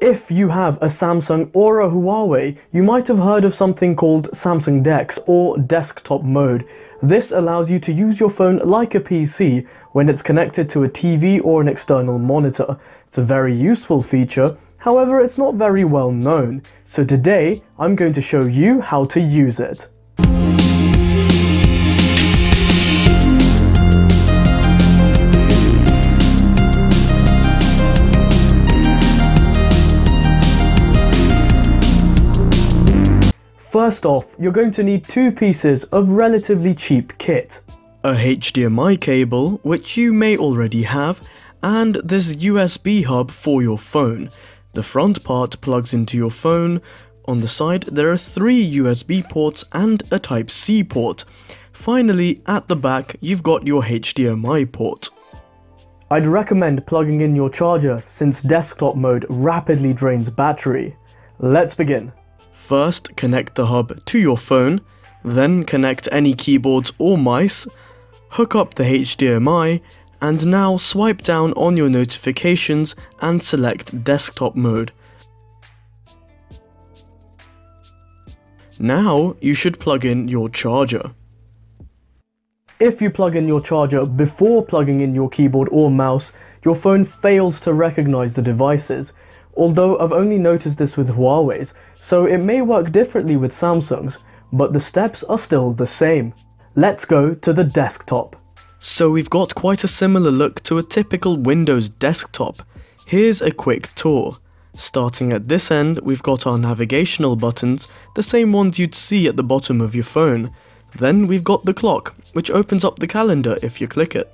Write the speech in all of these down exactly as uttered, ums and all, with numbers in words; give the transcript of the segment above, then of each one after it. If you have a Samsung or a Huawei, you might have heard of something called Samsung Dex or Desktop Mode. This allows you to use your phone like a P C when it's connected to a T V or an external monitor. It's a very useful feature, however it's not very well known. So today, I'm going to show you how to use it. First off, you're going to need two pieces of relatively cheap kit. A H D M I cable, which you may already have, and this U S B hub for your phone. The front part plugs into your phone. On the side, there are three U S B ports and a Type C port. Finally, at the back, you've got your H D M I port. I'd recommend plugging in your charger since desktop mode rapidly drains battery. Let's begin. First, connect the hub to your phone, then connect any keyboards or mice, hook up the H D M I, and now swipe down on your notifications and select desktop mode. Now, you should plug in your charger. If you plug in your charger before plugging in your keyboard or mouse, your phone fails to recognize the devices. Although I've only noticed this with Huawei's, so it may work differently with Samsung's, but the steps are still the same. Let's go to the desktop. So we've got quite a similar look to a typical Windows desktop. Here's a quick tour. Starting at this end, we've got our navigational buttons, the same ones you'd see at the bottom of your phone. Then we've got the clock, which opens up the calendar if you click it.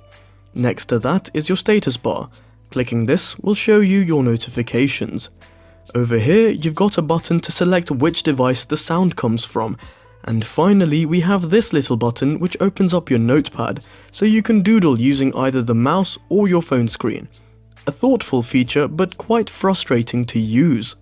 Next to that is your status bar. Clicking this will show you your notifications. Over here, you've got a button to select which device the sound comes from. And finally, we have this little button which opens up your notepad, so you can doodle using either the mouse or your phone screen. A thoughtful feature, but quite frustrating to use.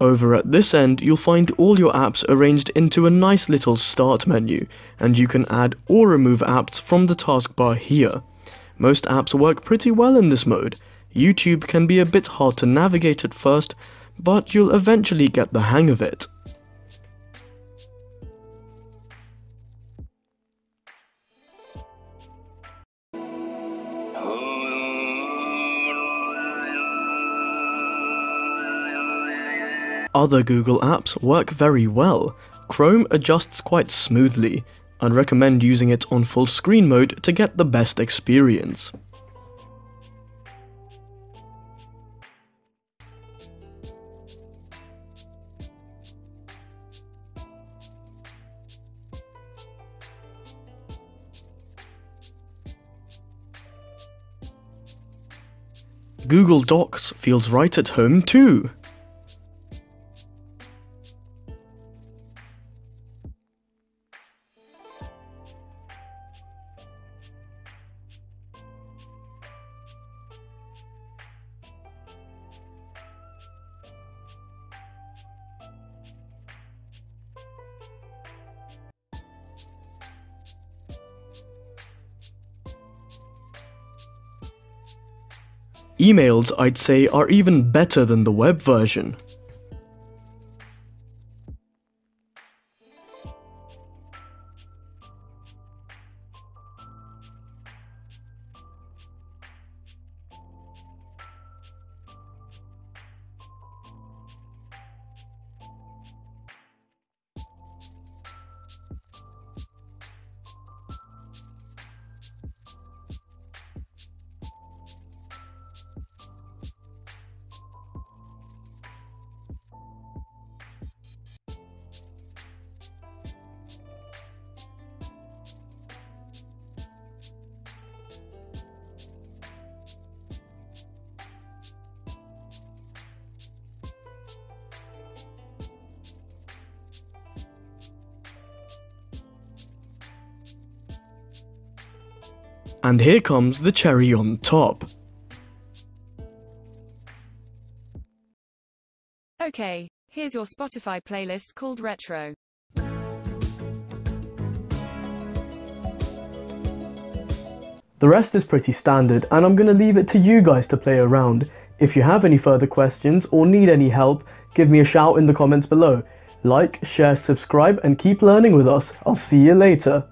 Over at this end, you'll find all your apps arranged into a nice little start menu, and you can add or remove apps from the taskbar here. Most apps work pretty well in this mode. YouTube can be a bit hard to navigate at first, but you'll eventually get the hang of it. Other Google apps work very well. Chrome adjusts quite smoothly. I'd recommend using it on full screen mode to get the best experience. Google Docs feels right at home too. Emails, I'd say, are even better than the web version. And here comes the cherry on top. Okay, here's your Spotify playlist called Retro. The rest is pretty standard, and I'm going to leave it to you guys to play around. If you have any further questions or need any help, give me a shout in the comments below. Like, share, subscribe, and keep learning with us. I'll see you later.